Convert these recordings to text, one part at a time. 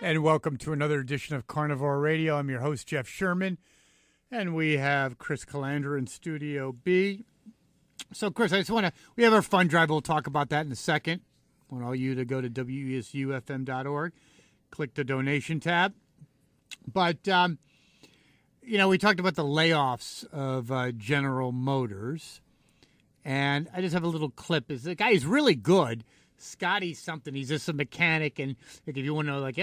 And welcome to another edition of Carnivore Radio. I'm your host, Jeff Sherman, and we have Chris Kalander in Studio B. So, Chris, we have our fund drive. We'll talk about that in a second. I want all you to go to WSUFM.org, click the donation tab. But, we talked about the layoffs of General Motors, and I just have a little clip. The guy is really good. Scotty something. He's just a mechanic, and like, if you want to know, like,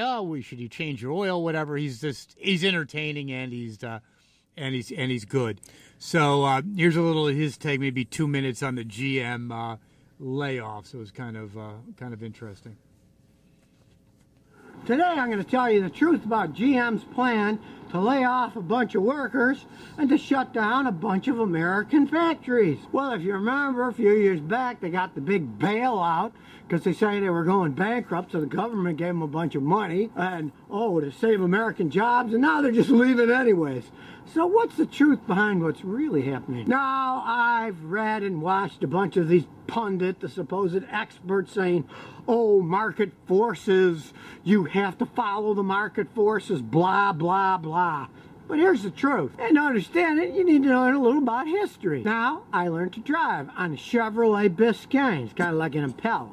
should you change your oil, whatever. He's entertaining, and he's good. So here's a little of his take, maybe 2 minutes on the GM layoffs. It was kind of interesting. Today I'm going to tell you the truth about GM's plan to lay off a bunch of workers and to shut down a bunch of American factories. Well, if you remember, a few years back, they got the big bailout because they say they were going bankrupt, so the government gave them a bunch of money and, to save American jobs, and now they're just leaving anyways. So what's the truth behind what's really happening? Now, I've read and watched a bunch of these pundits, the supposed experts, saying, market forces, you have to follow the market forces, blah, blah, blah. But here's the truth, and to understand it, you need to know a little about history. Now, I learned to drive on a Chevrolet Biscayne. It's kind of like an Impala.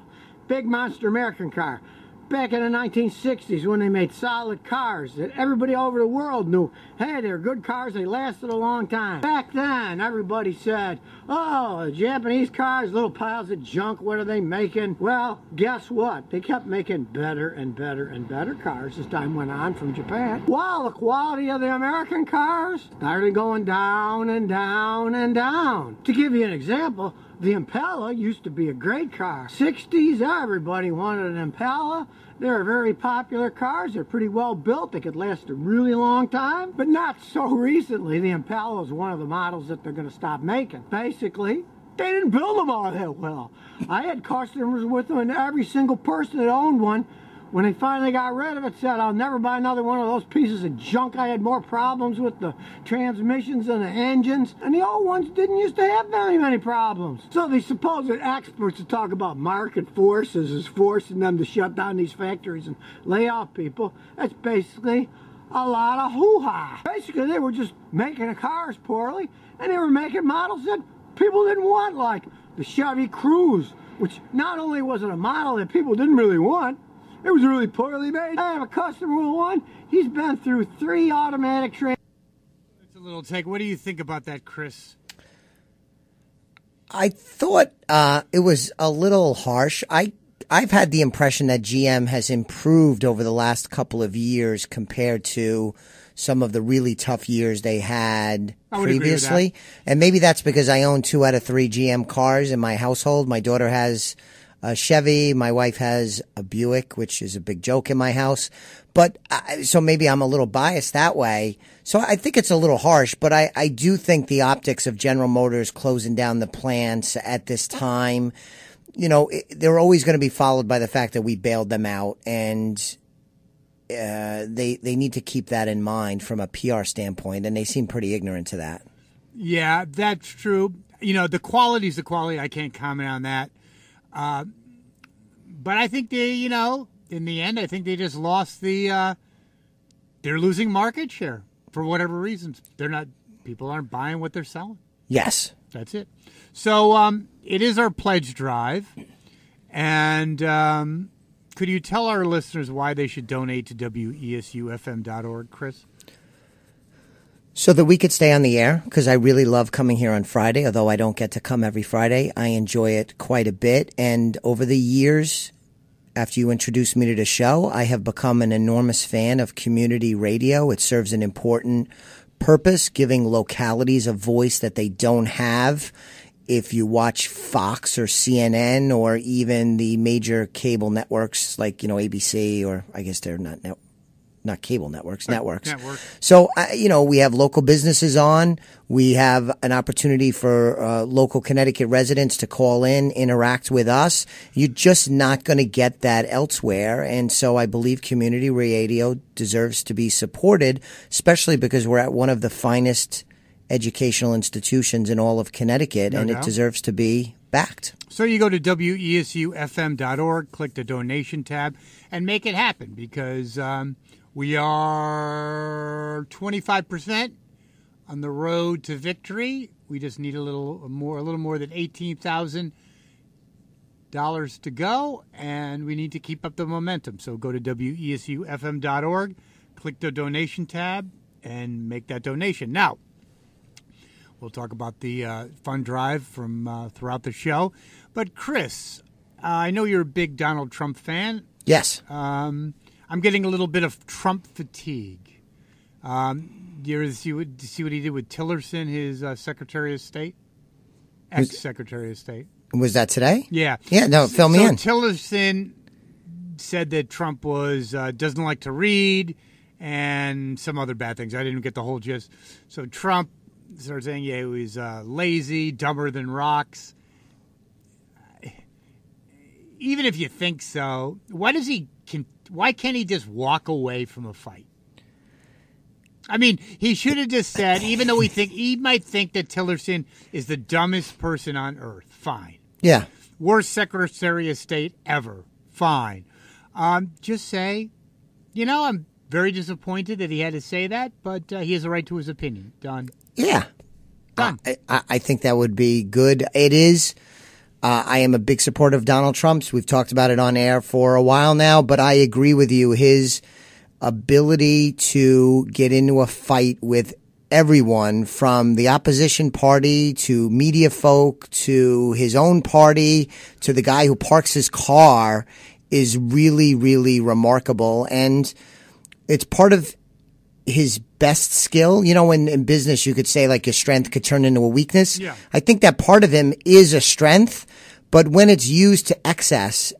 Big monster American car. Back in the 1960s, when they made solid cars that everybody over the world knew, hey, they're good cars, they lasted a long time. Back then, everybody said, the Japanese cars, little piles of junk, what are they making? Well, guess what? They kept making better and better and better cars as time went on from Japan. While the quality of the American cars started going down and down and down. To give you an example, the Impala used to be a great car. 60s, everybody wanted an Impala. They're very popular cars. They're pretty well built. They could last a really long time. But not so recently. The Impala is one of the models that they're going to stop making. Basically, they didn't build them all that well. I had customers with them, and every single person that owned one, when they finally got rid of it, said, I'll never buy another one of those pieces of junk. I had more problems with the transmissions and the engines. And the old ones didn't used to have very many problems. So these supposed experts that talk about market forces is forcing them to shut down these factories and lay off people, that's basically a lot of hoo-ha. Basically, they were just making the cars poorly, and they were making models that people didn't want, like the Chevy Cruze, which not only was it a model that people didn't really want, it was really poorly made. I have a customer with one. He's been through 3 automatic trains. That's a little take. What do you think about that, Chris? I thought it was a little harsh. I've had the impression that GM has improved over the last couple of years compared to some of the really tough years they had previously. And maybe that's because I own 2 out of 3 GM cars in my household. My daughter has a Chevy. My wife has a Buick, which is a big joke in my house. But so maybe I'm a little biased that way. So I think it's a little harsh, but I do think the optics of General Motors closing down the plants at this time, they're always going to be followed by the fact that we bailed them out. And they need to keep that in mind from a PR standpoint. And they seem pretty ignorant to that. Yeah, that's true. The quality's the quality. I can't comment on that. But I think they, in the end, I think they just lost they're losing market share for whatever reasons. People aren't buying what they're selling. Yes. That's it. So, it is our pledge drive. And, could you tell our listeners why they should donate to WESUFM.org, Chris? So that we could stay on the air, because I really love coming here on Friday, although I don't get to come every Friday. I enjoy it quite a bit. And over the years, after you introduced me to the show, I have become an enormous fan of community radio. It serves an important purpose, giving localities a voice that they don't have. If you watch Fox or CNN or even the major cable networks like, ABC, or I guess they're not cable networks, networks. So, we have local businesses on. We have an opportunity for local Connecticut residents to call in, interact with us. You're just not going to get that elsewhere. And so I believe community radio deserves to be supported, especially because we're at one of the finest educational institutions in all of Connecticut, and it deserves to be backed. So you go to WESUFM.org, click the donation tab, and make it happen, because we are 25% on the road to victory. We just need a little more than $18,000 to go, and we need to keep up the momentum. So go to WESUFM.org, click the donation tab, and make that donation. Now, we'll talk about the fund drive from throughout the show. But Chris, I know you're a big Donald Trump fan. Yes. I'm getting a little bit of Trump fatigue. You see what he did with Tillerson, his Secretary of State? Ex-Secretary of State. Was that today? Yeah. Yeah, no, fill me in. Tillerson said that Trump was doesn't like to read and some other bad things. I didn't get the whole gist. So Trump started saying, yeah, he was lazy, dumber than rocks. Even if you think so, why can't he just walk away from a fight? I mean, he should have just said, even though he might think that Tillerson is the dumbest person on earth. Fine. Yeah. Worst Secretary of State ever. Fine. Just say, you know, I'm very disappointed that he had to say that, but he has a right to his opinion. Done. Yeah. Done. I think that would be good. It is. I am a big supporter of Donald Trump's. We've talked about it on air for a while now, but I agree with you. His ability to get into a fight with everyone, from the opposition party to media folk to his own party to the guy who parks his car, is really, really remarkable. And it's part of his best skill. You know, in business, you could say like your strength could turn into a weakness. Yeah. I think that part of him is a strength, but when it's used to excess,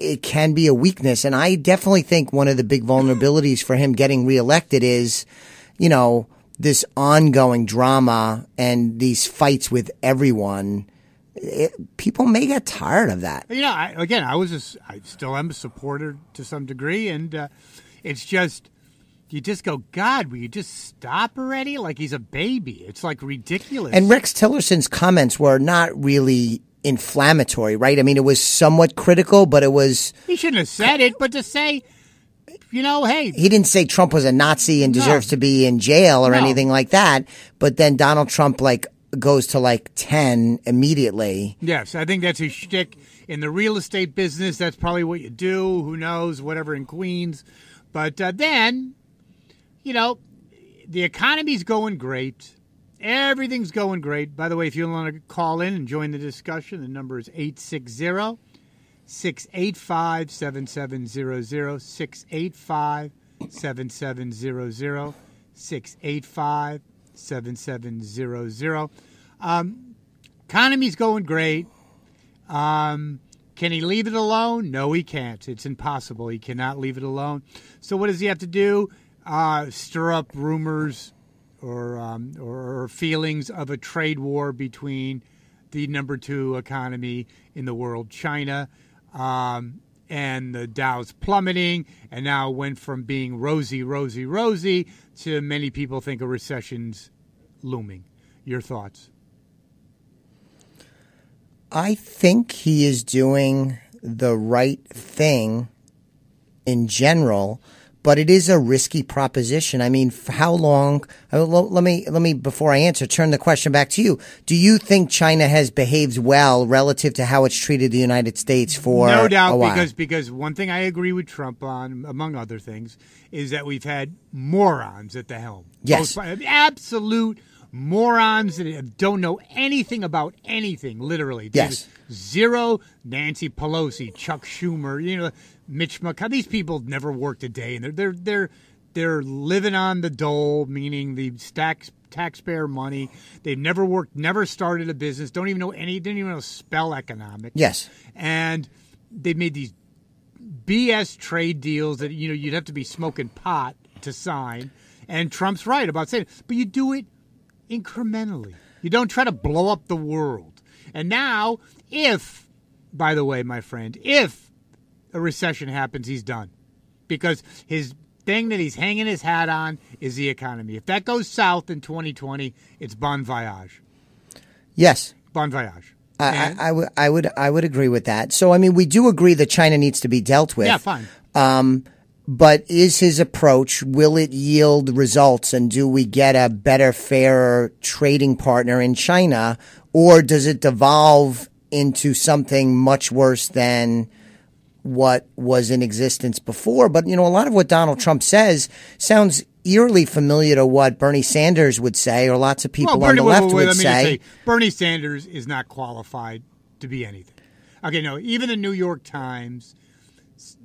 it can be a weakness. And I definitely think one of the big vulnerabilities for him getting reelected is, you know, this ongoing drama and these fights with everyone. People may get tired of that. You know, I still am a supporter to some degree, and it's just, you just go, God, will you just stop already? Like, he's a baby. It's like ridiculous. And Rex Tillerson's comments were not really inflammatory, right? I mean, it was somewhat critical, but it was... He shouldn't have said it, but to say, you know, hey... He didn't say Trump was a Nazi and deserves to be in jail or anything like that, but then Donald Trump, like, goes to, like, 10 immediately. Yes, I think that's his shtick. In the real estate business, that's probably what you do, who knows, whatever, in Queens. But then, you know, the economy's going great. Everything's going great. By the way, if you want to call in and join the discussion, the number is 860-685-7700, 685-7700, 685-7700. Economy's going great. Can he leave it alone? No, he can't. It's impossible. He cannot leave it alone. So what does he have to do? Stir up rumors or feelings of a trade war between the number 2 economy in the world, China, and the Dow's plummeting, and now went from being rosy to many people think a recession's looming. Your thoughts? I think he is doing the right thing in general, but it is a risky proposition. I mean, for how long? Let me before I answer, turn the question back to you. Do you think China has behaved well relative to how it's treated the United States for a while? No doubt, because one thing I agree with Trump on, among other things, is that we've had morons at the helm. Yes. Absolute morons that don't know anything about anything, literally. Yes. Zero. Nancy Pelosi, Chuck Schumer, you know, Mitch McConnell. These people never worked a day, and they're living on the dole, meaning the taxpayer money. They've never worked, never started a business. Don't even know any. Didn't even know how to spell economics. Yes, and they made these BS trade deals that, you know, you'd have to be smoking pot to sign. And Trump's right about saying it, but you do it incrementally. You don't try to blow up the world. And now, if, by the way, my friend, if a recession happens, he's done, because his thing that he's hanging his hat on is the economy. If that goes south in 2020, it's bon voyage. Yes, bon voyage. I would agree with that. So I mean, we do agree that China needs to be dealt with. Yeah, fine. But is his approach, will it yield results, and do we get a better, fairer trading partner in China, or does it devolve into something much worse than what was in existence before? But, you know, a lot of what Donald Trump says sounds eerily familiar to what Bernie Sanders would say, or lots of people on the left would say. Bernie Sanders is not qualified to be anything. Okay, no, even the New York Times,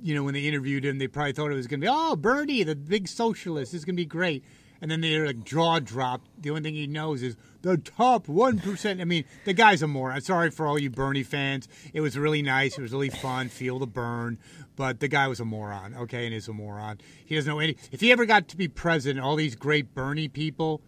you know, when they interviewed him, they probably thought it was going to be, oh, Bernie, the big socialist, this is going to be great. And then they're like jaw dropped. The only thing he knows is the top 1%. I mean, the guy's a moron. I'm sorry for all you Bernie fans. It was really nice. It was really fun. Feel the burn. But the guy was a moron, okay, and is a moron. He doesn't know any. If he ever got to be president, all these great Bernie people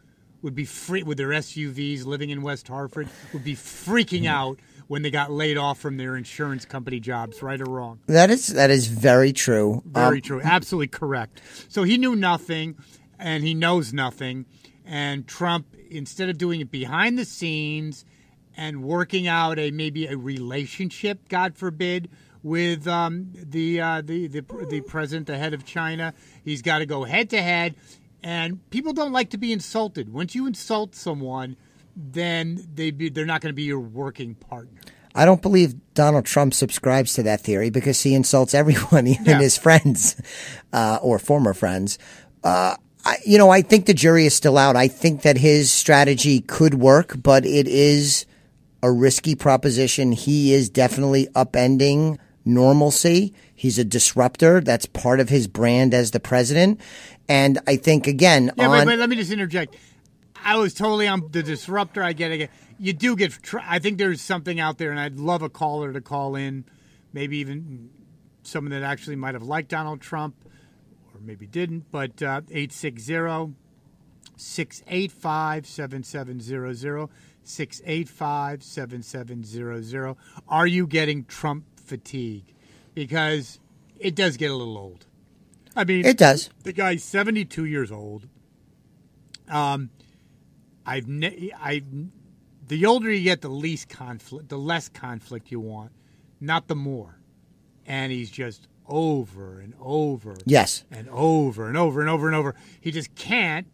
would be free with their SUVs living in West Hartford, would be freaking out when they got laid off from their insurance company jobs, right or wrong. That is very true. Very true. Absolutely correct. So he knew nothing, and he knows nothing. And Trump, instead of doing it behind the scenes and working out a relationship, God forbid, with the president, the head of China, he's got to go head to head. And people don't like to be insulted. Once you insult someone, then they're not going to be your working partner. I don't believe Donald Trump subscribes to that theory because he insults everyone, even his friends or former friends. I think the jury is still out. I think that his strategy could work, but it is a risky proposition. He is definitely upending normalcy. He's a disruptor. That's part of his brand as the president. And I think, again, wait, let me just interject. I was totally on the disruptor. I get it. You do get – I think there's something out there, and I'd love a caller to call in, maybe even someone that actually might have liked Donald Trump or maybe didn't, but 860-685-7700, 685-7700. Are you getting Trump fatigue? Because it does get a little old. I mean – it does. The guy's 72 years old. The older you get, the less conflict you want, not the more. And he's just over and over. Yes. And over and over and over and over. He just can't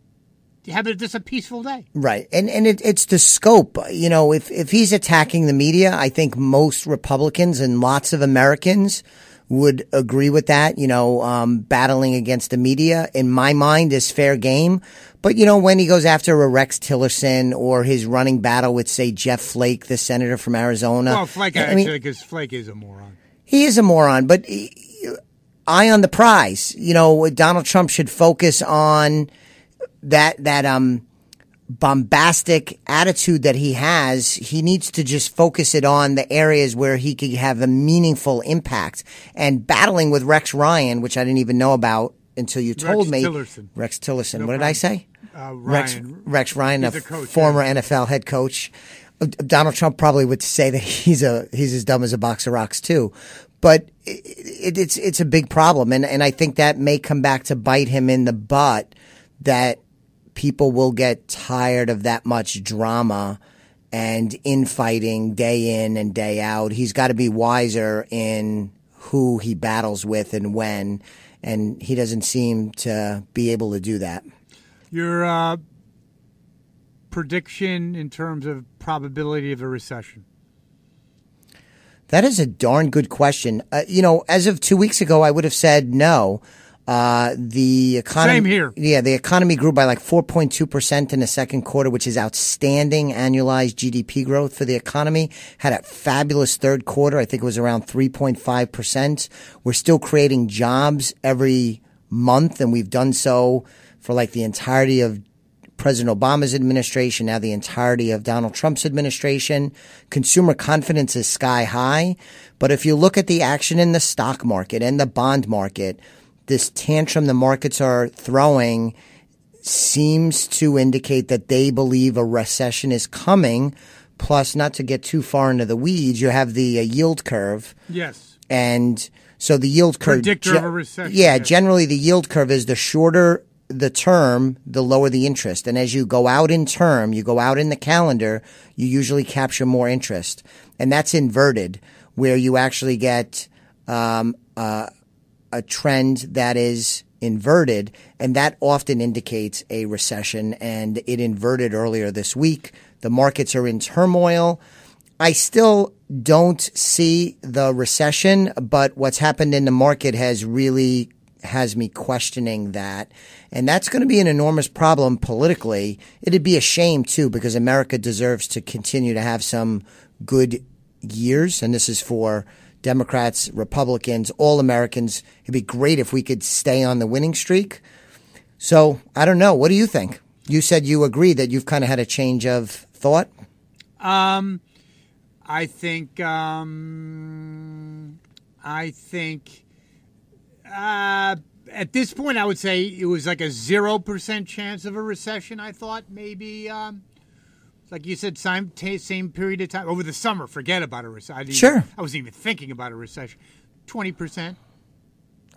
have just a peaceful day. Right. And it's the scope. You know, if he's attacking the media, I think most Republicans and lots of Americans would agree with that. You know, battling against the media, in my mind, is fair game. But, you know, when he goes after a Rex Tillerson or his running battle with, say, Jeff Flake, the senator from Arizona. Well, Flake, actually, because Flake is a moron. He is a moron, but eye on the prize. You know, Donald Trump should focus on that bombastic attitude that he has. He needs to just focus it on the areas where he could have a meaningful impact. And battling with Rex Ryan, which I didn't even know about until you told me. Rex Tillerson. No, what did I say? Ryan. Rex Ryan, a coach, former NFL head coach. Donald Trump probably would say that he's as dumb as a box of rocks too. But it's a big problem, and I think that may come back to bite him in the butt, that people will get tired of that much drama and infighting day in and day out. He's got to be wiser in who he battles with and when, and he doesn't seem to be able to do that. Your prediction in terms of probability of a recession? That is a darn good question. You know, as of 2 weeks ago, I would have said no. The economy, same here. Yeah, the economy grew by like 4.2% in the second quarter, which is outstanding annualized GDP growth for the economy. Had a fabulous third quarter. I think it was around 3.5%. We're still creating jobs every month, and we've done so for like the entirety of President Obama's administration, now the entirety of Donald Trump's administration. Consumer confidence is sky high. But if you look at the action in the stock market and the bond market, this tantrum the markets are throwing seems to indicate that they believe a recession is coming. Plus, not to get too far into the weeds, you have the yield curve. Yes. And so the yield curve – predictor of a recession. Yeah, yes. Generally the yield curve is the shorter the term, the lower the interest. And as you go out in term, you go out in the calendar, you usually capture more interest. And that's inverted, where you actually get a a trend that is inverted, and that often indicates a recession, and it inverted earlier this week. The markets are in turmoil. I still don't see the recession, but what's happened in the market has really has me questioning that. And that's going to be an enormous problem politically. It'd be a shame, too, because America deserves to continue to have some good years. And this is for Democrats, Republicans, all Americans. It'd be great if we could stay on the winning streak. So I don't know. What do you think? You said you agree that you've kind of had a change of thought. I think at this point, I would say it was like a 0% chance of a recession. I thought maybe, like you said, same period of time over the summer. Forget about a recession. Sure, I wasn't even thinking about a recession. 20%.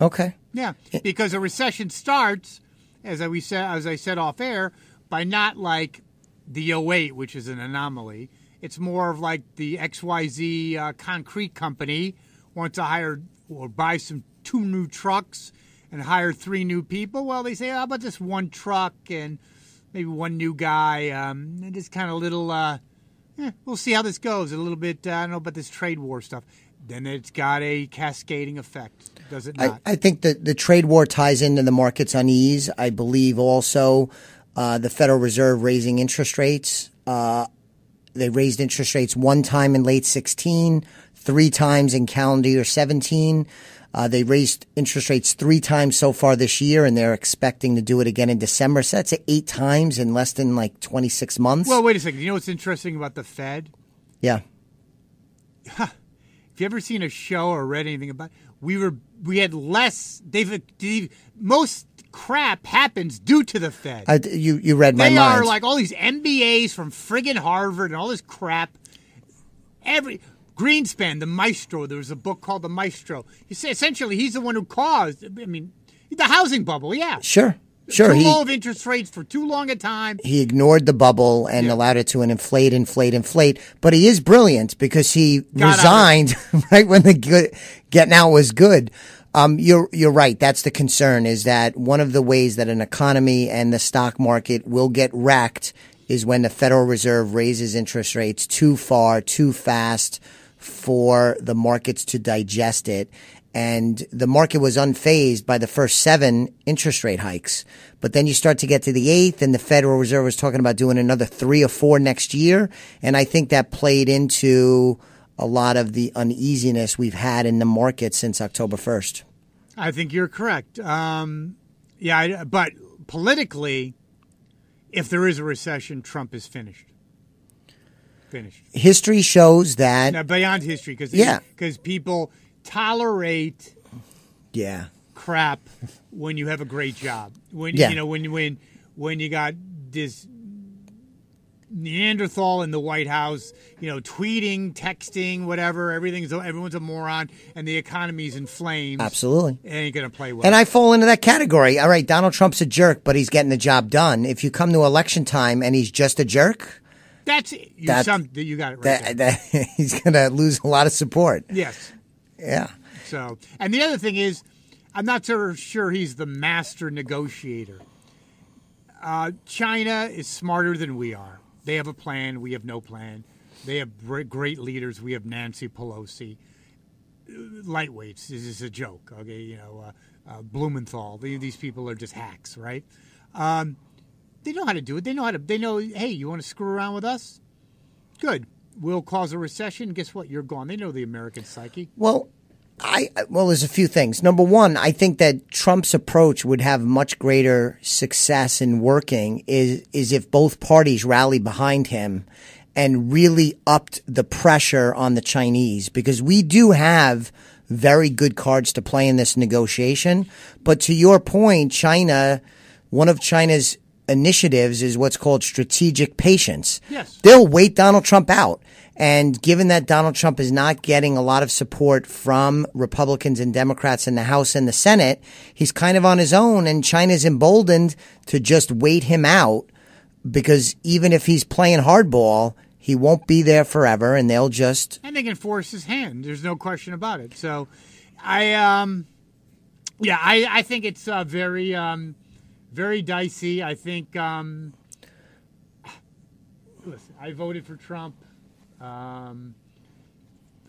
Okay. Yeah, because a recession starts, as I said off air, by not like the 08, which is an anomaly. It's more of like the XYZ concrete company wants to hire or buy some 2 new trucks and hire 3 new people. Well, they say, oh, how about just 1 truck and maybe 1 new guy? And just kind of little, we'll see how this goes. A little bit, I don't know about this trade war stuff. Then it's got a cascading effect, does it not? I think that the trade war ties into the market's unease. I believe also the Federal Reserve raising interest rates. They raised interest rates 1 time in late 2016, 3 times in calendar year 2017. They raised interest rates 3 times so far this year, and they're expecting to do it again in December. So that's 8 times in less than like 26 months. Well, wait a second. You know what's interesting about the Fed? Yeah. Have you ever seen a show or read anything about it? We had less. Most crap happens due to the Fed. You read my mind. They are like all these MBAs from friggin' Harvard and all this crap. Greenspan, the maestro. There was a book called The Maestro. You say essentially he's the one who caused, I mean, the housing bubble. Yeah, sure. Too low of interest rates for too long a time. He ignored the bubble and allowed it to inflate. But he is brilliant because he resigned right when the getting out was good. You're right. That's the concern, is that one of the ways that an economy and the stock market will get wrecked is when the Federal Reserve raises interest rates too far, too fast, for the markets to digest it. And the market was unfazed by the first 7 interest rate hikes. But then you start to get to the 8th, and the Federal Reserve was talking about doing another 3 or 4 next year. And I think that played into a lot of the uneasiness we've had in the market since October 1st. I think you're correct. But politically, if there is a recession, Trump is finished. History shows that. Now, beyond history, because people tolerate crap when you have a great job. When you got this Neanderthal in the White House, tweeting, texting, whatever, everyone's a moron, and the economy's in flames. Absolutely, it ain't gonna play well. And I fall into that category. All right, Donald Trump's a jerk, but he's getting the job done. If you come to election time and he's just a jerk. That's it. You got it right. He's going to lose a lot of support. Yes. Yeah. So, and the other thing is, I'm not so sure he's the master negotiator. China is smarter than we are. They have a plan. We have no plan. They have great leaders. We have Nancy Pelosi. Lightweights. This is a joke. Okay, Blumenthal. These people are just hacks, right? They know how to do it. Hey, you want to screw around with us? Good. We'll cause a recession. Guess what? You're gone. They know the American psyche. Well, there's a few things. Number one, I think that Trump's approach would have much greater success in working is if both parties rally behind him and really upped the pressure on the Chinese, because we do have very good cards to play in this negotiation. But to your point, China, one of China's initiatives is what's called strategic patience. Yes. They'll wait Donald Trump out. And given that Donald Trump is not getting a lot of support from Republicans and Democrats in the House and the Senate, he's kind of on his own, and China's emboldened to just wait him out, because even if he's playing hardball, he won't be there forever, and they'll just... And they can force his hand. There's no question about it. So I Yeah, I think it's very, very dicey. I think, listen, I voted for Trump.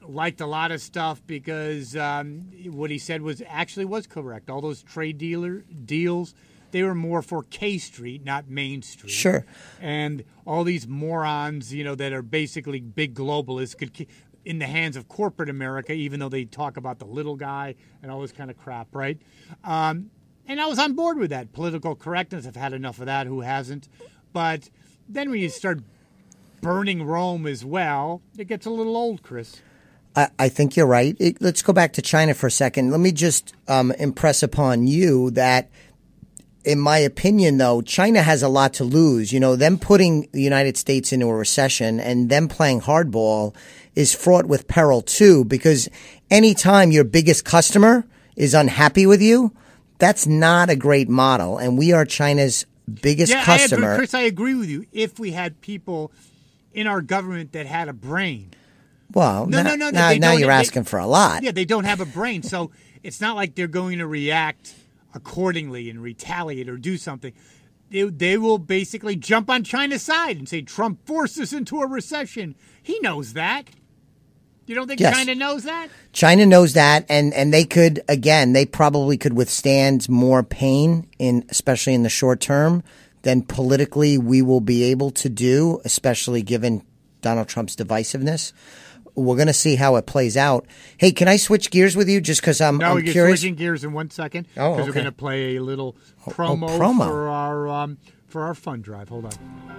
Liked a lot of stuff because what he said was correct. All those trade deals, they were more for K Street, not Main Street. Sure. And all these morons, you know, that are basically big globalists could keep in the hands of corporate America, even though they talk about the little guy and all this kind of crap, right? And I was on board with that. Political correctness, I've had enough of that. Who hasn't? But then when you start burning Rome as well, it gets a little old, Chris. I think you're right. Let's go back to China for a second. Let me just impress upon you that, in my opinion, though, China has a lot to lose. You know, them putting the United States into a recession and them playing hardball is fraught with peril, too, because anytime your biggest customer is unhappy with you, that's not a great model. And we are China's biggest customer. I agree, Chris, I agree with you. If we had people in our government that had a brain. Well, now you're asking for a lot. Yeah, they don't have a brain. So it's not like they're going to react accordingly and retaliate or do something. They will basically jump on China's side and say, Trump forced us into a recession. He knows that. You don't think China knows that? China knows that. And they could, again, they probably could withstand more pain, especially in the short term, than politically we will be able to do, especially given Donald Trump's divisiveness. We're going to see how it plays out. Hey, can I switch gears with you just because I'm curious? No, you're switching gears in 1 second because we're going to play a little promo. For our fund drive. Hold on.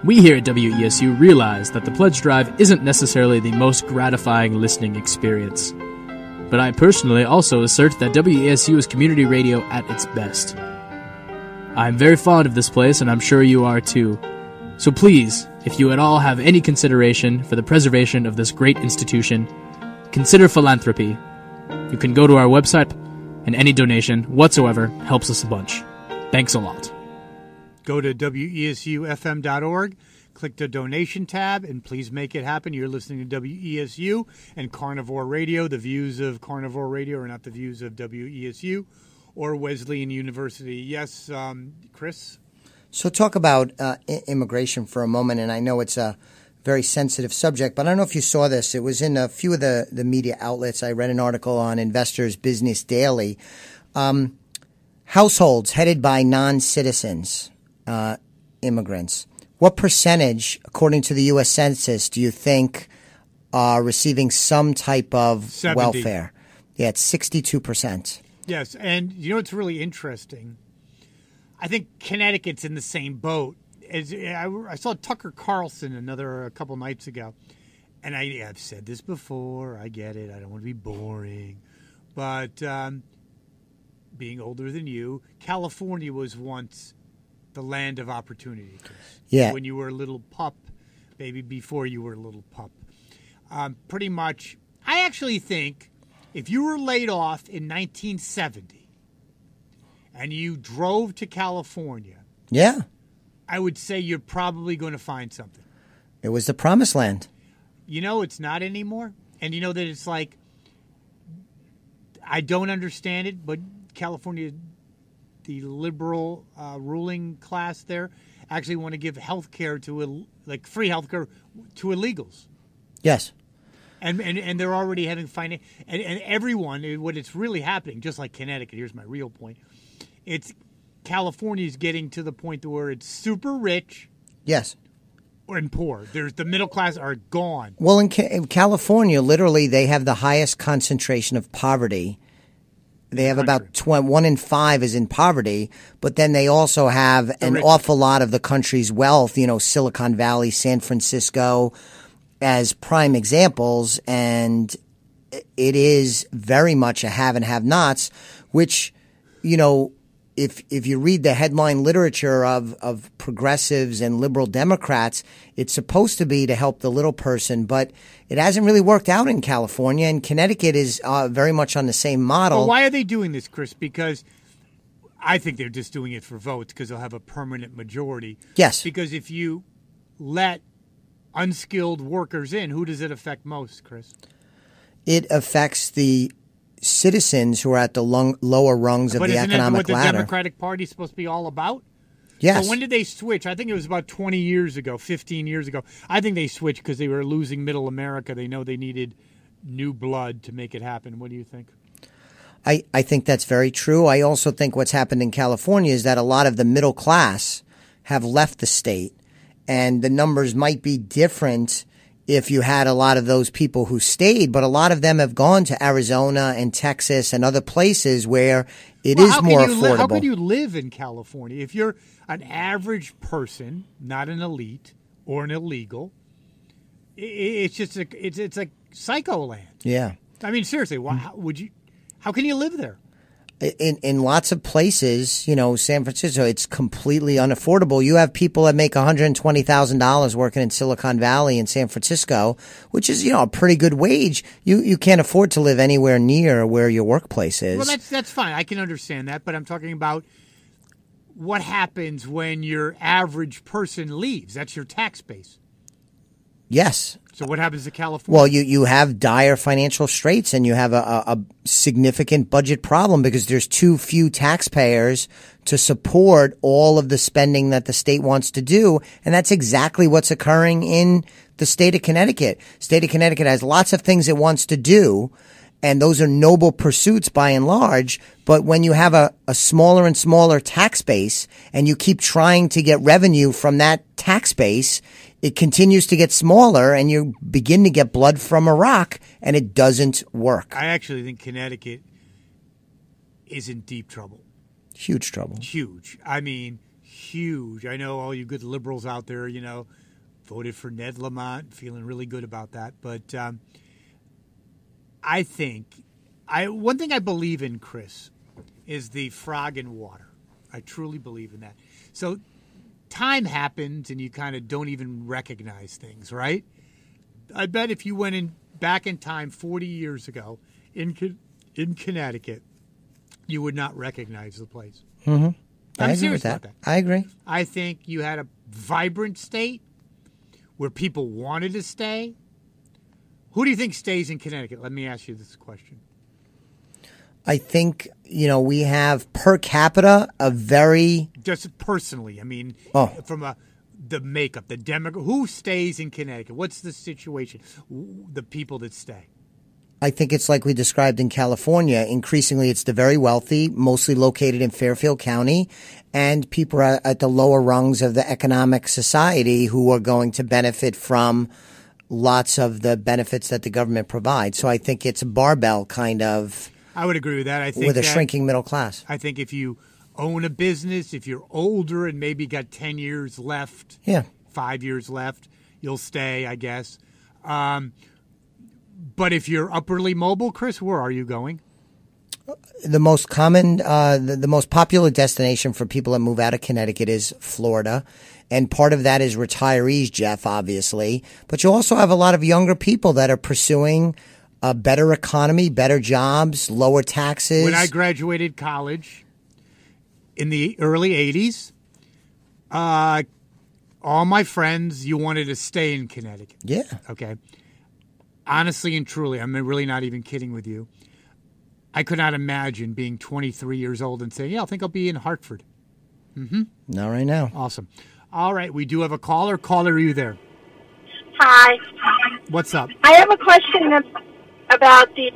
We here at WESU realize that the pledge drive isn't necessarily the most gratifying listening experience. But I personally also assert that WESU is community radio at its best. I'm very fond of this place, and I'm sure you are too. So please, if you at all have any consideration for the preservation of this great institution, consider philanthropy. You can go to our website, and any donation whatsoever helps us a bunch. Thanks a lot. Go to WESUFM.org, click the donation tab, and please make it happen. You're listening to WESU and Carnivore Radio. The views of Carnivore Radio are not the views of WESU or Wesleyan University. Yes, Chris? So talk about immigration for a moment, and I know it's a very sensitive subject, but I don't know if you saw this. It was in a few of the media outlets. I read an article on Investors Business Daily. Households headed by non-citizens, immigrants. What percentage, according to the U.S. Census, do you think are receiving some type of 70. Welfare? Yeah, it's 62%. Yes, and you know what's really interesting? I think Connecticut's in the same boat. I saw Tucker Carlson a couple nights ago, and I've said this before. I get it. I don't want to be boring. But being older than you, California was once the land of opportunity. Yeah. When you were a little pup, maybe before you were a little pup. Pretty much, I actually think if you were laid off in 1970, and you drove to California, yeah, I would say you're probably going to find something. It was the promised land. You know, it's not anymore. And you know that it's like, I don't understand it, but California, the liberal ruling class there, actually want to give health care free health care to illegals. Yes. And they're already having finance. And everyone, what it's really happening, just like Connecticut, here's my real point. It's California's getting to the point where it's super rich. Yes. And poor. There's the middle class are gone. Well, in California, literally, they have the highest concentration of poverty. They have about 1 in 5 is in poverty, but then they also have an awful lot of the country's wealth, you know, Silicon Valley, San Francisco as prime examples. And it is very much a have and have nots, which, you know, if you read the headline literature of progressives and liberal Democrats, it's supposed to be to help the little person, but it hasn't really worked out in California, and Connecticut is very much on the same model. Well, why are they doing this, Chris? Because I think they're just doing it for votes because they'll have a permanent majority. Yes. Because if you let unskilled workers in, who does it affect most, Chris? It affects the citizens who are at the lower rungs of the economic ladder. But isn't that what the Democratic Party is supposed to be all about? Yes. But when did they switch? I think it was about 20 years ago, 15 years ago. I think they switched because they were losing middle America. They know they needed new blood to make it happen. What do you think? I think that's very true. I also think what's happened in California is that a lot of the middle class have left the state, and the numbers might be different if you had a lot of those people who stayed, but a lot of them have gone to Arizona and Texas and other places where it is more affordable. How could you live in California if you're an average person, not an elite or an illegal? It's just it's like psycho land. Yeah, I mean, seriously, how would you? How can you live there? In lots of places, you know, San Francisco, it's completely unaffordable. You have people that make $120,000 working in Silicon Valley in San Francisco, which is, you know, a pretty good wage. You can't afford to live anywhere near where your workplace is. Well, that's fine. I can understand that. But I'm talking about what happens when your average person leaves. That's your tax base. Yes. So what happens to California? Well, you have dire financial straits, and you have a significant budget problem because there's too few taxpayers to support all of the spending that the state wants to do. And that's exactly what's occurring in the state of Connecticut. State of Connecticut has lots of things it wants to do, and those are noble pursuits by and large. But when you have a smaller and smaller tax base and you keep trying to get revenue from that tax base, it continues to get smaller, and you begin to get blood from a rock, and it doesn't work. I actually think Connecticut is in deep trouble. Huge trouble. Huge. I mean, huge. I know all you good liberals out there, you know, voted for Ned Lamont, feeling really good about that. But I think one thing I believe in, Chris, is the frog in water. I truly believe in that. So time happens and you kind of don't even recognize things, right? I bet if you went in back in time 40 years ago in Connecticut, you would not recognize the place. Mm-hmm. I'm serious about that. I agree. I think you had a vibrant state where people wanted to stay. Who do you think stays in Connecticut? Let me ask you this question. I think, you know, we have per capita a very... Just personally, I mean, from the makeup, the demographic, who stays in Connecticut? What's the situation? The people that stay? I think it's like we described in California. Increasingly, it's the very wealthy, mostly located in Fairfield County, and people are at the lower rungs of the economic society who are going to benefit from lots of the benefits that the government provides. So I think it's a barbell kind of... I would agree with that. I think with a shrinking middle class. I think if you own a business, if you're older and maybe got 10 years left, 5 years left, you'll stay, I guess. But if you're upwardly mobile, Chris, where are you going? The most common, the most popular destination for people that move out of Connecticut is Florida. And part of that is retirees, Jeff, obviously. But you also have a lot of younger people that are pursuing a better economy, better jobs, lower taxes. When I graduated college in the early 80s, all my friends, you wanted to stay in Connecticut. Yeah. Okay. Honestly and truly, I'm really not even kidding with you. I could not imagine being 23 years old and saying, yeah, I think I'll be in Hartford. Mm-hmm. Not right now. Awesome. All right. We do have a caller. Caller, are you there? Hi. What's up? I have a question about the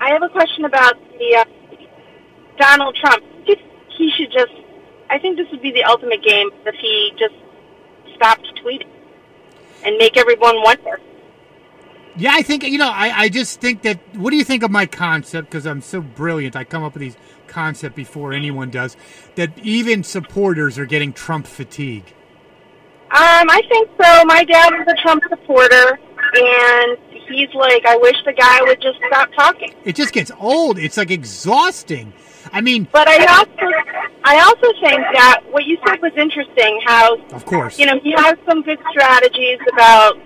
I have a question about the Donald Trump. He should just, I think this would be the ultimate game if he just stopped tweeting and make everyone wonder. Yeah, I think, you know, I just think that, what do you think of my concept? Because I'm so brilliant. I come up with these concepts before anyone does, that even supporters are getting Trump fatigue. I think so. My dad is a Trump supporter. And he's like, I wish the guy would just stop talking. It just gets old. It's like exhausting. I mean, but I also think that what you said was interesting. How, of course, you know, he has some good strategies about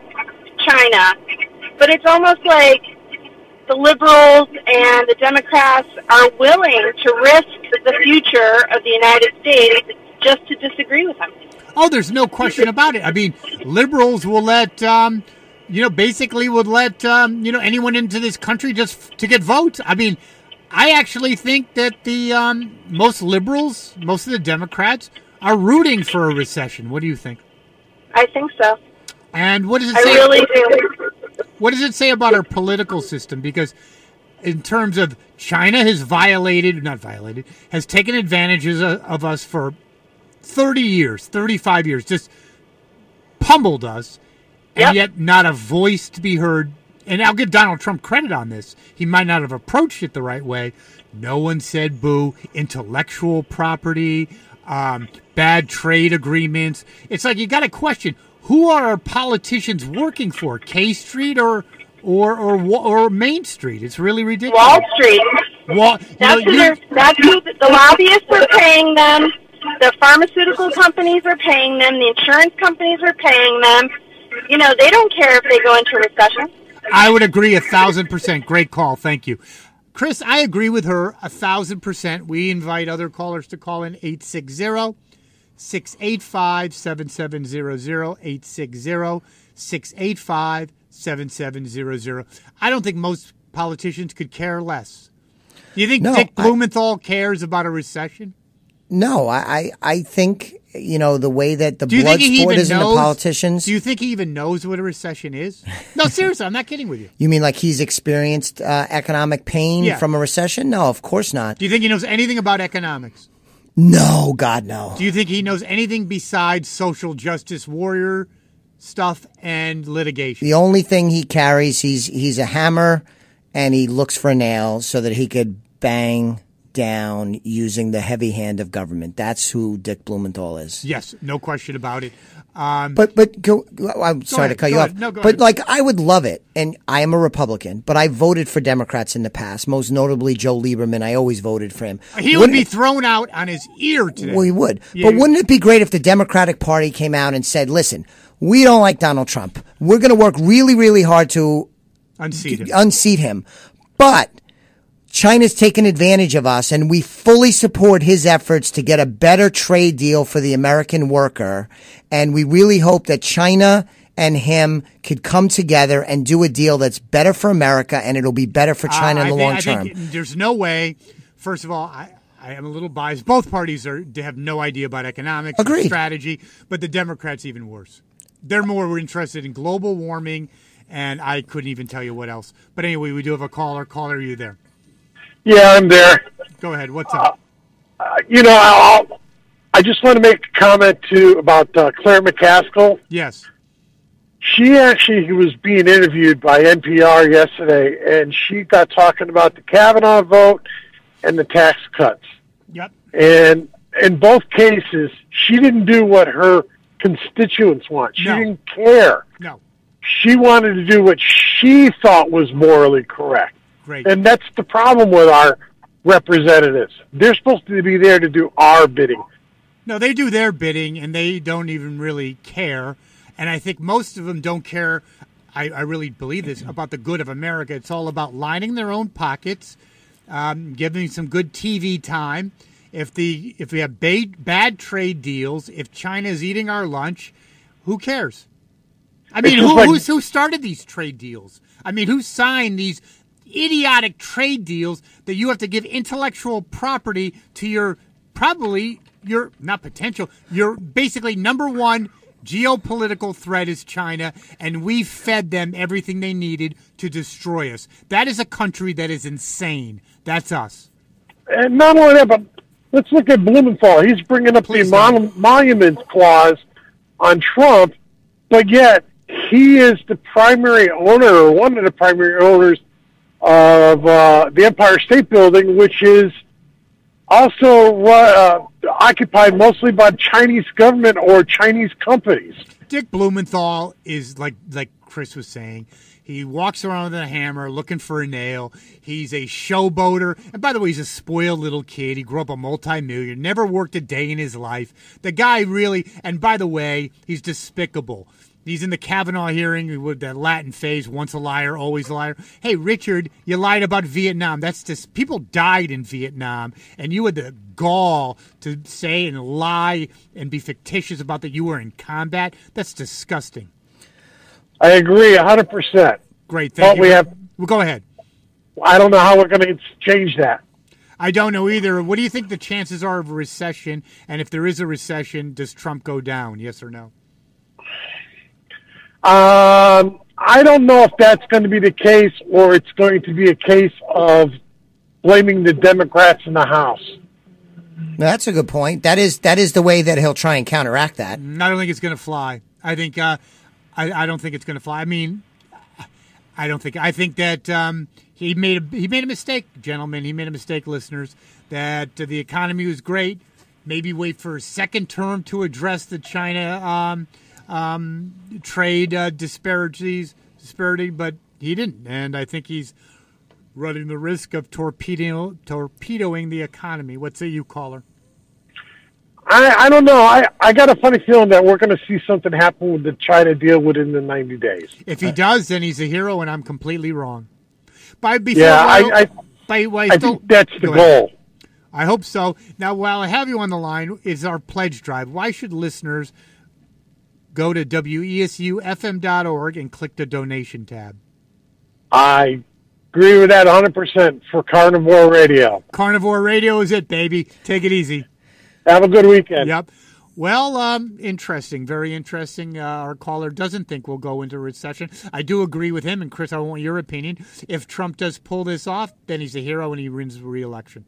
China, but it's almost like the liberals and the Democrats are willing to risk the future of the United States just to disagree with him. Oh, there's no question about it. I mean, liberals will let basically would let, anyone into this country just to get votes. I mean, I actually think that the most liberals, most of the Democrats, are rooting for a recession. What do you think? I think so. And what does it say? I really do. What does it say about our political system? Because in terms of China has has taken advantages of us for 30 years, 35 years, just pummeled us, and yet not a voice to be heard. And I'll give Donald Trump credit on this. He might not have approached it the right way. No one said boo. Intellectual property, bad trade agreements. It's like you got to question, who are our politicians working for? K Street or Main Street? It's really ridiculous. Wall Street. That's who the lobbyists are paying them. The pharmaceutical companies are paying them. The insurance companies are paying them. You know, they don't care if they go into recession. I would agree 1,000%. Great call. Thank you. Chris, I agree with her 1,000%. We invite other callers to call in 860-685-7700, 860-685-7700. I don't think most politicians could care less. You think Dick Blumenthal cares about a recession? No, I think, the way that the blood sport is in the politicians. Do you think he even knows what a recession is? No, seriously, I'm not kidding with you. You mean like he's experienced economic pain from a recession? No, of course not. Do you think he knows anything about economics? No, God, no. Do you think he knows anything besides social justice warrior stuff and litigation? The only thing he carries, he's a hammer, and he looks for nails so that he could bang down using the heavy hand of government. That's who Dick Blumenthal is. Yes, no question about it. I'm sorry to cut you off. No, go ahead. Like, I would love it, and I am a Republican, but I voted for Democrats in the past, most notably Joe Lieberman. I always voted for him. He would be thrown out on his ear today. Well, he would. Yeah, but wouldn't it be great if the Democratic Party came out and said, listen, we don't like Donald Trump. We're going to work really, really hard to unseat him. But China's taken advantage of us, and we fully support his efforts to get a better trade deal for the American worker. And we really hope that China and him could come together and do a deal that's better for America, and it'll be better for China in the long term. There's no way. First of all, I am a little biased. Both parties have no idea about economics and strategy, but the Democrats even worse. They're more interested in global warming, and I couldn't even tell you what else. But anyway, we do have a caller. Caller, are you there? Yeah, I'm there. Go ahead. What's up? I just want to make a comment about Claire McCaskill. Yes. She actually was being interviewed by NPR yesterday, and she got talking about the Kavanaugh vote and the tax cuts. Yep. And in both cases, she didn't do what her constituents want. She didn't care. No. She wanted to do what she thought was morally correct. Great. And that's the problem with our representatives. They're supposed to be there to do our bidding. No, they do their bidding, and they don't even really care. And I think most of them don't care, I really believe this, about the good of America. It's all about lining their own pockets, giving some good TV time. If we have bad trade deals, if China's eating our lunch, who cares? I mean, who started these trade deals? I mean, who signed these idiotic trade deals that you have to give intellectual property to your basically number one geopolitical threat is China, and we fed them everything they needed to destroy us. That is a country that is insane. That's us. And not only that, but let's look at Blumenthal. He's bringing up the Monument Clause on Trump, but yet he is the primary owner or one of the primary owners of the Empire State Building, which is also occupied mostly by Chinese government or Chinese companies. Dick Blumenthal is, like Chris was saying, he walks around with a hammer looking for a nail. He's a showboater. And by the way, he's a spoiled little kid. He grew up a multimillionaire, never worked a day in his life. The guy really, and by the way, he's despicable. He's in the Kavanaugh hearing with that Latin phrase, once a liar, always a liar. Hey, Richard, you lied about Vietnam. That's just, people died in Vietnam, and you had the gall to say and lie and be fictitious about that you were in combat. That's disgusting. I agree 100%. Great. Thank you. Well, go ahead. I don't know how we're going to change that. I don't know either. What do you think the chances are of a recession? And if there is a recession, does Trump go down? Yes or no? I don't know if that's going to be the case, or it's going to be a case of blaming the Democrats in the House. That's a good point. That is the way that he'll try and counteract that. I don't think it's going to fly. I don't think it's going to fly. I mean, I don't think. I think that he made a mistake, gentlemen. He made a mistake, listeners. That the economy was great. Maybe wait for a second term to address the China trade disparity, but he didn't, and I think he's running the risk of torpedoing the economy. What say you, caller? I don't know. I got a funny feeling that we're going to see something happen with the China deal within the 90 days. If he does, then he's a hero, and I'm completely wrong. I think that's the goal. I hope so. Now, while I have you on the line, is our pledge drive. Why should listeners go to WESUFM.org and click the donation tab? I agree with that 100% for Carnivore Radio. Carnivore Radio is it, baby. Take it easy. Have a good weekend. Yep. Well, interesting. Very interesting. Our caller doesn't think we'll go into recession. I do agree with him. And, Chris, I want your opinion. If Trump does pull this off, then he's a hero and he wins re-election.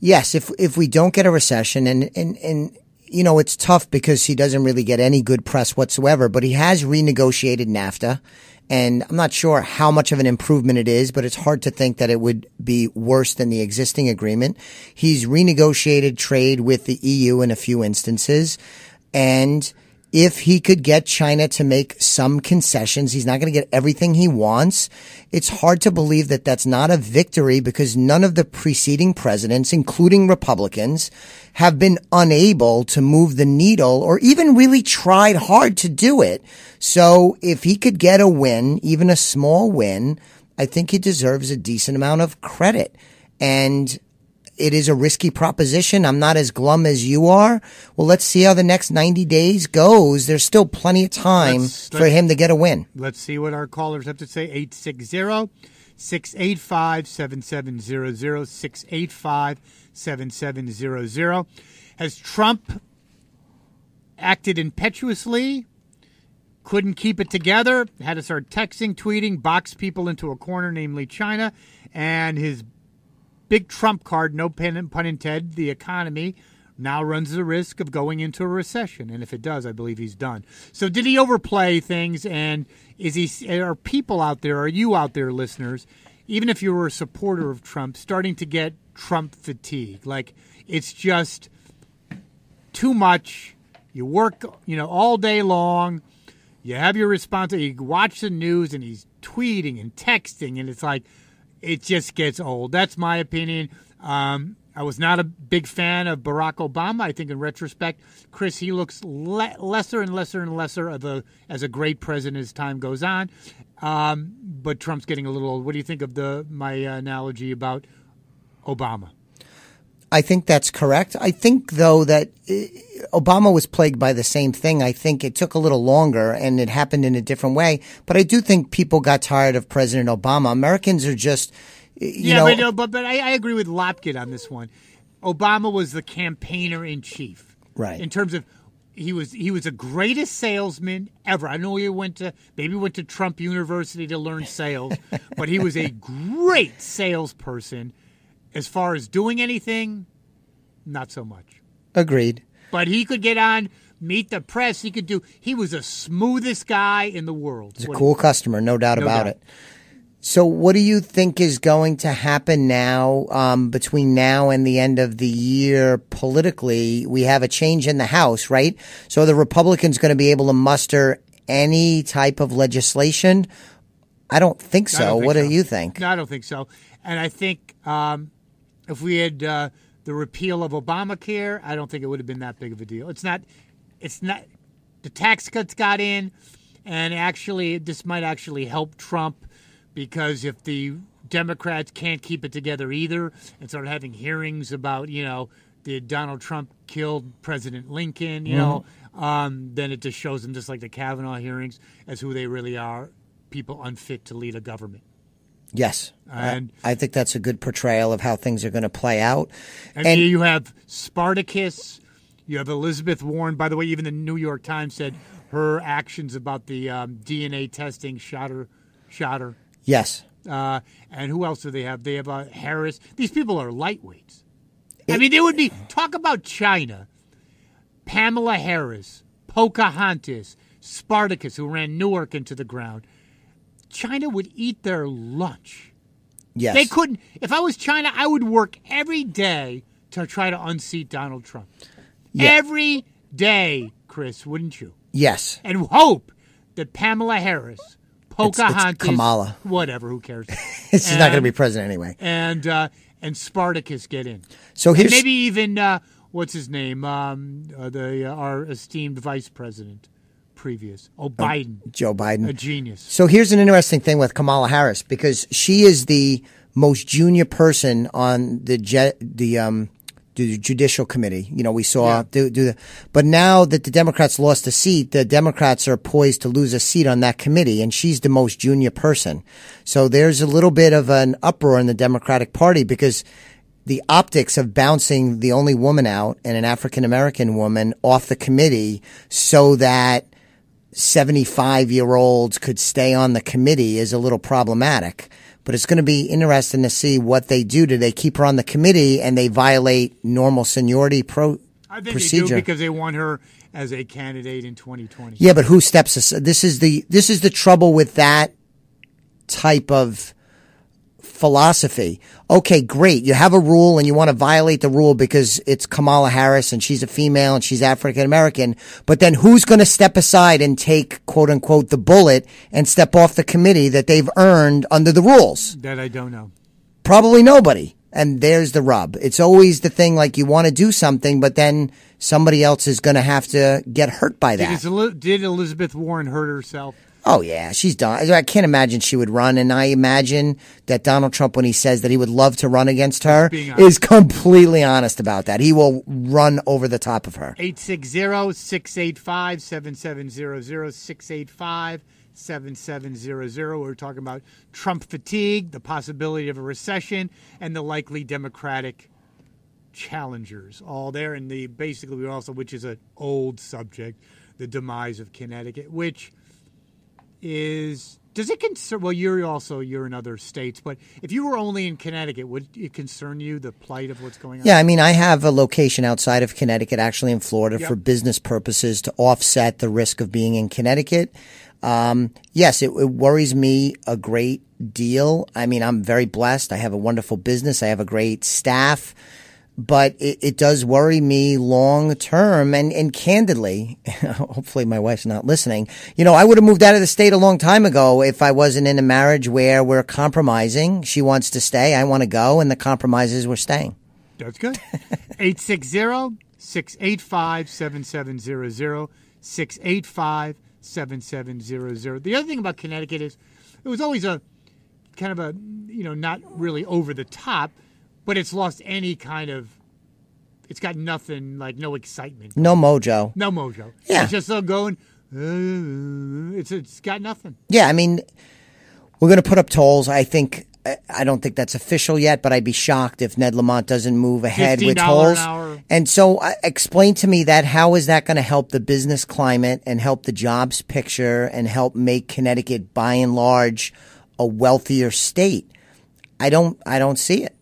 Yes, if we don't get a recession, and you know, it's tough because he doesn't really get any good press whatsoever, but he has renegotiated NAFTA. And I'm not sure how much of an improvement it is, but it's hard to think that it would be worse than the existing agreement. He's renegotiated trade with the EU in a few instances. And if he could get China to make some concessions, he's not going to get everything he wants. It's hard to believe that that's not a victory, because none of the preceding presidents, including Republicans, have been unable to move the needle or even really tried hard to do it. So if he could get a win, even a small win, I think he deserves a decent amount of credit. And it is a risky proposition. I'm not as glum as you are. Well, let's see how the next 90 days goes. There's still plenty of time for him to get a win. Let's see what our callers have to say. 860-685-7700, 685-7700. Has Trump acted impetuously? Couldn't keep it together? Had to start texting, tweeting, box people into a corner, namely China, and his big Trump card, no pun intended, the economy now runs the risk of going into a recession. And if it does, I believe he's done. So did he overplay things? And are people out there, are you out there, listeners, even if you were a supporter of Trump, starting to get Trump fatigue? Like, it's just too much. You work, all day long. You have your responsibility. You watch the news, and he's tweeting and texting, and it's like, it just gets old. That's my opinion. I was not a big fan of Barack Obama. I think in retrospect, Chris, he looks lesser and lesser and lesser as a great president as time goes on. But Trump's getting a little old. What do you think of my analogy about Obama? I think that's correct. I think, though, that Obama was plagued by the same thing. I think it took a little longer and it happened in a different way. But I do think people got tired of President Obama. Americans are just, you know. But I agree with Lopkin on this one. Obama was the campaigner in chief. Right. In terms of he was the greatest salesman ever. I know he went to Trump University to learn sales, but he was a great salesperson. As far as doing anything, not so much. Agreed. But he could get on, meet the press. He was the smoothest guy in the world. He's a cool customer, no doubt about it. So what do you think is going to happen now, between now and the end of the year politically? We have a change in the House, right? So the Republicans going to be able to muster any type of legislation? I don't think so. What do you think? No, I don't think so. And I think if we had the repeal of Obamacare, I don't think it would have been that big of a deal. It's not. The tax cuts got in, and actually, this might actually help Trump, because if the Democrats can't keep it together either and start having hearings about did Donald Trump kill President Lincoln? You know, then it just shows them, just like the Kavanaugh hearings, as who they really are, people unfit to lead a government. Yes. And I think that's a good portrayal of how things are going to play out. And here you have Spartacus. You have Elizabeth Warren. By the way, even the New York Times said her actions about the DNA testing shot her. Yes. And who else do they have? They have Harris. These people are lightweights. I mean, they would be – talk about China, Kamala Harris, Pocahontas, Spartacus, who ran Newark into the ground. China would eat their lunch. Yes. They couldn't – if I was China, I would work every day to try to unseat Donald Trump. Yeah. Every day, Chris, wouldn't you? Yes. And hope that Kamala Harris, Pocahontas – it's Kamala. Whatever, who cares. She's not going to be president anyway. And Spartacus get in. So here's, maybe even, what's his name, our esteemed vice president previous, Biden. Joe Biden. A genius. So here's an interesting thing with Kamala Harris, because she is the most junior person on the Judicial Committee. You know, we saw but now that the Democrats lost a seat, the Democrats are poised to lose a seat on that committee, and she's the most junior person. So there's a little bit of an uproar in the Democratic Party because the optics of bouncing the only woman out and an African-American woman off the committee so that 75-year-olds could stay on the committee is a little problematic. But it's going to be interesting to see what they do. Do they keep her on the committee and they violate normal seniority procedure? They do, because they want her as a candidate in 2020. Yeah, but who steps aside? This is the trouble with that type of philosophy. Okay, great. You have a rule and you want to violate the rule because it's Kamala Harris and she's a female and she's African American. But then who's going to step aside and take, quote unquote, the bullet and step off the committee that they've earned under the rules? That I don't know. Probably nobody. And there's the rub. It's always the thing, like, you want to do something, but then somebody else is going to have to get hurt by that. Did Elizabeth Warren hurt herself? Oh, yeah, she's done. I can't imagine she would run. And I imagine that Donald Trump, when he says that he would love to run against her, is completely honest about that. He will run over the top of her. 860-685-7700, 685-7700. We're talking about Trump fatigue, the possibility of a recession, and the likely Democratic challengers. All there. And basically, we also, which is an old subject, the demise of Connecticut, which... does it concern? Well, you're in other states, but if you were only in Connecticut, would it concern you, the plight of what's going on? Yeah, I mean, I have a location outside of Connecticut, actually in Florida, for business purposes to offset the risk of being in Connecticut. Yes, it worries me a great deal. I mean, I'm very blessed. I have a wonderful business. I have a great staff. But it does worry me long term, and candidly, hopefully my wife's not listening. You know, I would have moved out of the state a long time ago if I wasn't in a marriage where we're compromising. She wants to stay. I want to go. And the compromise is we're staying. That's good. 860-685-7700, 685-7700. The other thing about Connecticut is it was always a kind of a, you know, not really over the top. But it's lost any kind of – it's got nothing, like no excitement. No mojo. No mojo. Yeah. It's just going – it's got nothing. Yeah, I mean, we're going to put up tolls. I don't think that's official yet, but I'd be shocked if Ned Lamont doesn't move ahead with tolls. And so explain to me that how is that going to help the business climate and help the jobs picture and help make Connecticut, by and large, a wealthier state? I don't see it.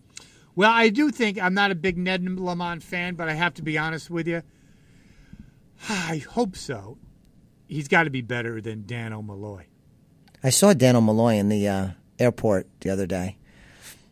Well, I do think, I'm not a big Ned Lamont fan, but I have to be honest with you. I hope so. He's got to be better than Dan O'Malloy. I saw Dan O'Malloy in the airport the other day.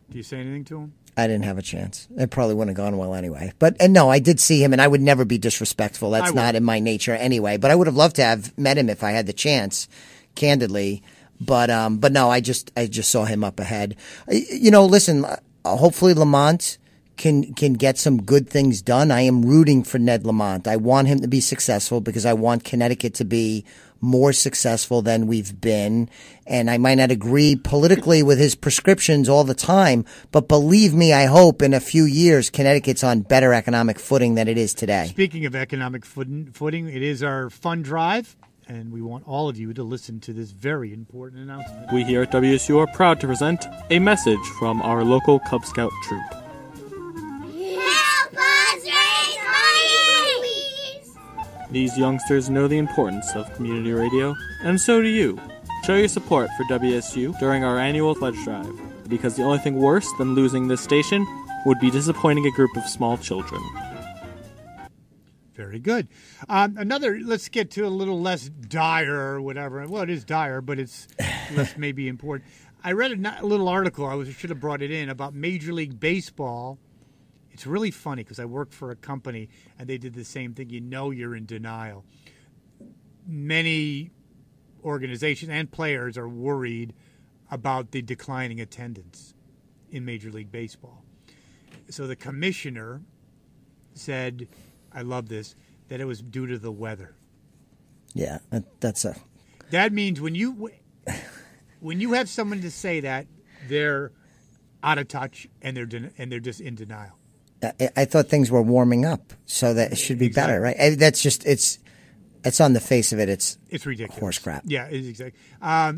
Did you say anything to him? I didn't have a chance. It probably wouldn't have gone well anyway. But no, I did see him, and I would never be disrespectful. That's not in my nature anyway. But I would have loved to have met him if I had the chance, candidly. But no, I just saw him up ahead. You know, listen. Hopefully Lamont can get some good things done. I am rooting for Ned Lamont. I want him to be successful because I want Connecticut to be more successful than we've been. And I might not agree politically with his prescriptions all the time, but believe me, I hope in a few years, Connecticut's on better economic footing than it is today. Speaking of economic footing, it is our fund drive, and we want all of you to listen to this very important announcement. We here at WSU are proud to present a message from our local Cub Scout troop. Help us raise money, please! These youngsters know the importance of community radio, and so do you. Show your support for WSU during our annual pledge drive, because the only thing worse than losing this station would be disappointing a group of small children. Very good. Another, let's get to a little less dire or whatever. Well, it is dire, but it's less maybe important. I read a little article, I should have brought it in, about Major League Baseball. It's really funny because I worked for a company and they did the same thing. You know you're in denial. Many organizations and players are worried about the declining attendance in Major League Baseball. So the commissioner said... I love this, that it was due to the weather. Yeah, that means when you have someone to say that, they're out of touch and they're just in denial. I thought things were warming up, so that it should be exactly. Better, right? That's just it's on the face of it. It's ridiculous. Horse crap. Yeah, it's exactly.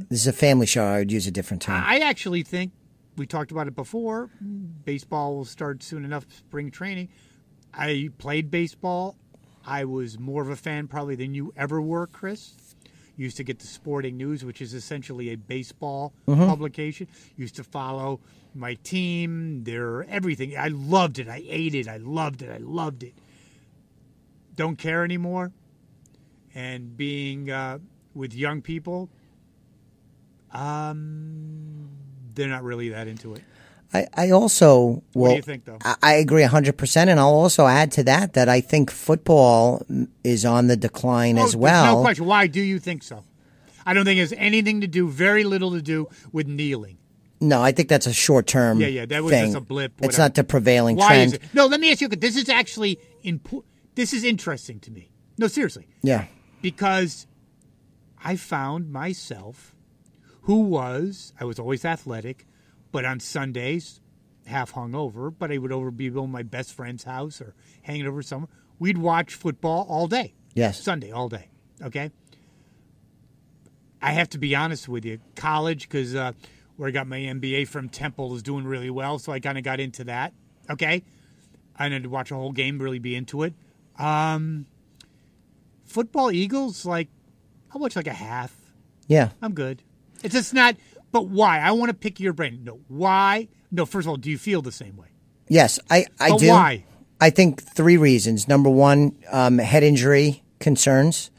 This is a family show. I would use a different term. I actually think we talked about it before. Baseball will start soon enough. Spring training. I played baseball. I was more of a fan probably than you ever were, Chris. Used to get the Sporting News, which is essentially a baseball publication. Used to follow my team, their everything. I loved it. I ate it. I loved it. I loved it. Don't care anymore. And being with young people, they're not really that into it. I also will. What do you think, though? I agree 100%, and I'll also add to that I think football is on the decline as well. No question. Why do you think so? I don't think it has anything to do, very little to do with kneeling. No, I think that's a short-term thing. Yeah, that was just a blip. Whatever. It's not the prevailing trend. Is it? No, let me ask you, this is actually this is interesting to me. No, seriously. Yeah. Because I found myself I was always athletic, but on Sundays, half hungover, but I would be over my best friend's house or hanging over somewhere. We'd watch football all day. Yes. Sunday, all day. Okay? I have to be honest with you. College, because where I got my MBA from, Temple is doing really well, so I kind of got into that. Okay? I had to watch a whole game, really be into it. Football, Eagles, I watch a half. Yeah. I'm good. It's just not... But why? I want to pick your brain. No, why? No, first of all, do you feel the same way? Yes, I do. Why? I think three reasons. Number one, head injury concerns.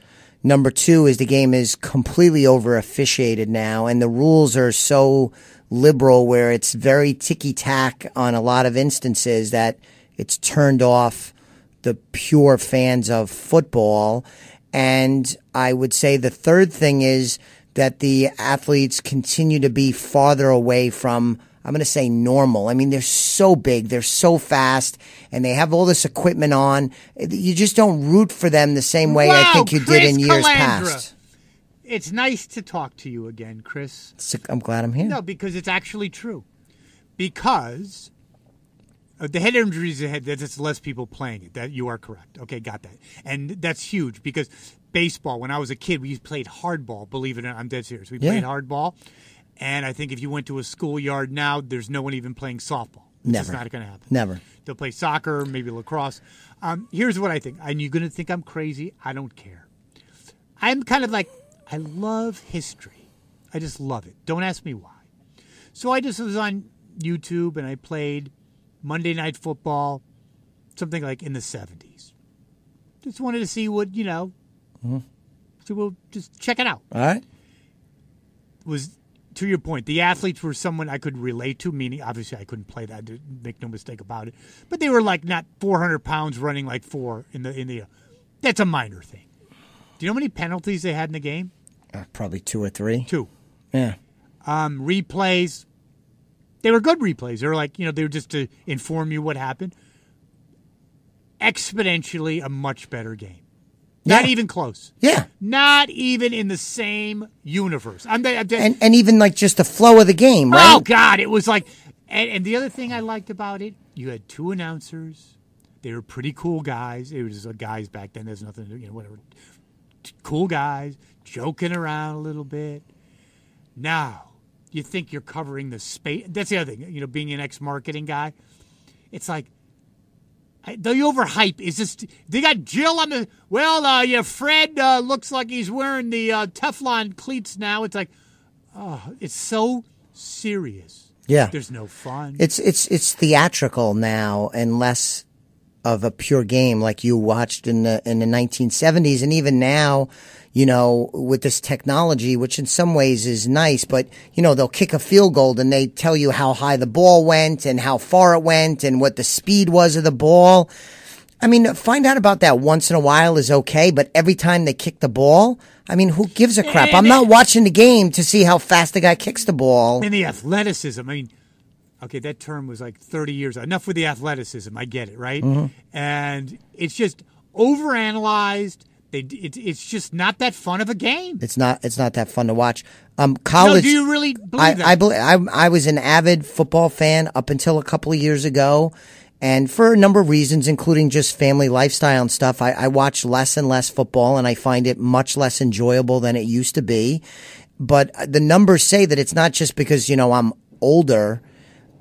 Number two is the game is completely over-officiated now, and the rules are so liberal where it's very ticky-tack on a lot of instances that it's turned off the pure fans of football. And I would say the third thing is that the athletes continue to be farther away from, I'm going to say, normal. I mean, they're so big, they're so fast, and they have all this equipment on. You just don't root for them the same way I think you did in years past. It's nice to talk to you again, Chris. I'm glad I'm here. No, because it's actually true. Because the head injuries, that's less people playing it. That you are correct. Okay, got that. And that's huge because baseball, when I was a kid, we played hardball, believe it or not. I'm dead serious. We played hardball. And I think if you went to a schoolyard now, there's no one even playing softball. Never. It's not going to happen. Never. They'll play soccer, maybe lacrosse. Here's what I think. And you're going to think I'm crazy. I don't care. I'm kind of I love history. I just love it. Don't ask me why. So I just was on YouTube and I played Monday Night Football, something in the 70s. Just wanted to see what, So we'll just check it out. All right. Was, to your point, the athletes were someone I could relate to, meaning obviously I couldn't play that. Make no mistake about it. But they were not 400 pounds running four in the. That's a minor thing. Do you know how many penalties they had in the game? Probably two or three. Two. Yeah. Replays. They were good replays. They were like, they were just to inform you what happened. Exponentially a much better game. Not even close. Yeah. Not even in the same universe. And even like just the flow of the game, right? Oh, God. It was like, and the other thing I liked about it, you had two announcers. They were pretty cool guys. It was just guys back then. There's nothing to do, whatever. Cool guys, joking around a little bit. Now, you think you're covering the space. That's the other thing, being an ex-marketing guy. It's like, the overhype is just, they got Jill on the, Fred looks like he's wearing the Teflon cleats now. It's like, it's so serious. Yeah. There's no fun. It's theatrical now and less of a pure game like you watched in the 1970s. And even now, with this technology, which in some ways is nice, but, they'll kick a field goal and they tell you how high the ball went and how far it went and what the speed was of the ball. I mean, find out about that once in a while is okay, but every time they kick the ball, I mean, who gives a crap? I'm not watching the game to see how fast the guy kicks the ball. And the athleticism, okay, that term was like 30 years ago. Enough with the athleticism. I get it, right? Mm-hmm. And it's just overanalyzed. It's just not that fun of a game. It's not that fun to watch. College. No, do you really believe that? I was an avid football fan up until a couple of years ago. And for a number of reasons, including just family lifestyle and stuff, I watch less and less football, and I find it much less enjoyable than it used to be. But the numbers say that it's not just because, I'm older.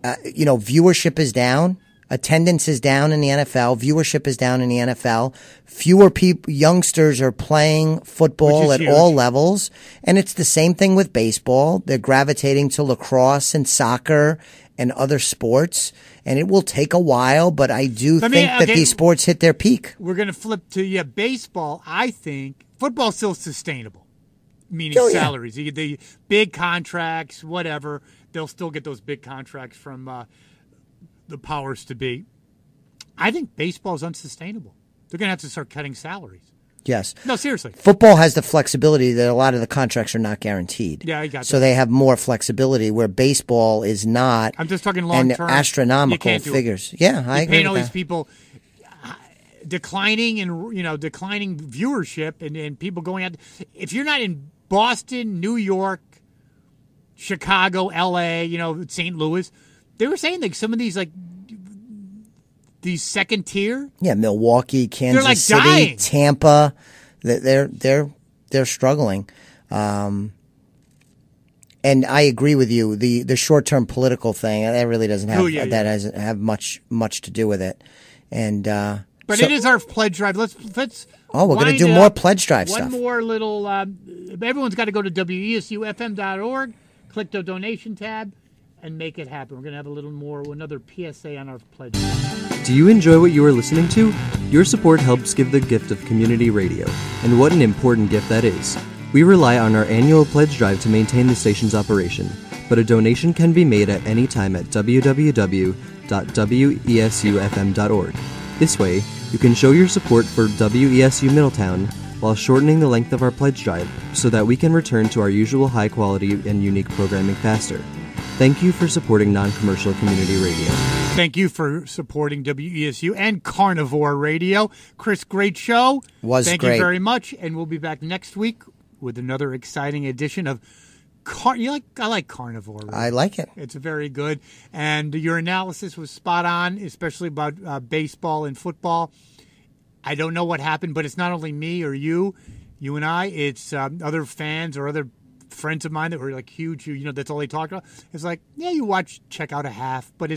Viewership is down, attendance is down in the NFL, viewership is down in the NFL. Fewer people, youngsters are playing football at all levels, and it's the same thing with baseball. They're gravitating to lacrosse and soccer and other sports, and it will take a while, but I do think that these sports hit their peak. We're going to flip to baseball. I think football's still sustainable, meaning salaries, the big contracts, whatever. They'll still get those big contracts from the powers to be. I think baseball is unsustainable. They're going to have to start cutting salaries. Yes. No, seriously. Football has the flexibility that a lot of the contracts are not guaranteed. Yeah, I got that. So they have more flexibility where baseball is not. I'm just talking long term. Astronomical figures. Yeah, I agree. Paying all these people declining and declining viewership and people going out. If you're not in Boston, New York, Chicago, LA, St. Louis. They were saying like some of these these second tier. Yeah, Milwaukee, Kansas City, dying. Tampa. They're struggling. And I agree with you. The short term political thing that really doesn't have doesn't have much to do with it. And but it is our pledge drive. Let's we're going to do more pledge drive stuff. One more little. Everyone's got to go to WESUFM.org. Click the donation tab and make it happen. We're going to have a little more, another PSA on our pledge. Do you enjoy what you are listening to? Your support helps give the gift of community radio, and what an important gift that is. We rely on our annual pledge drive to maintain the station's operation, but a donation can be made at any time at www.wesufm.org. This way, you can show your support for WESU Middletown while shortening the length of our pledge drive so that we can return to our usual high-quality and unique programming faster. Thank you for supporting non-commercial community radio. Thank you for supporting WESU and Carnivore Radio. Chris, great show. Thank you very much, and we'll be back next week with another exciting edition of I like Carnivore Radio. I like it. It's very good, and your analysis was spot on, especially about baseball and football. I don't know what happened, but it's not only me or you and I. It's other fans or other friends of mine that were like huge. That's all they talked about. It's like, you check out a half, but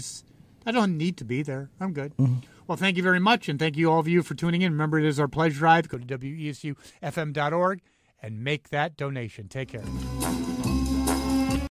I don't need to be there. I'm good. Mm-hmm. Well, thank you very much, and thank you all of you for tuning in. Remember, it is our pledge drive. Go to WESUFM.org and make that donation. Take care.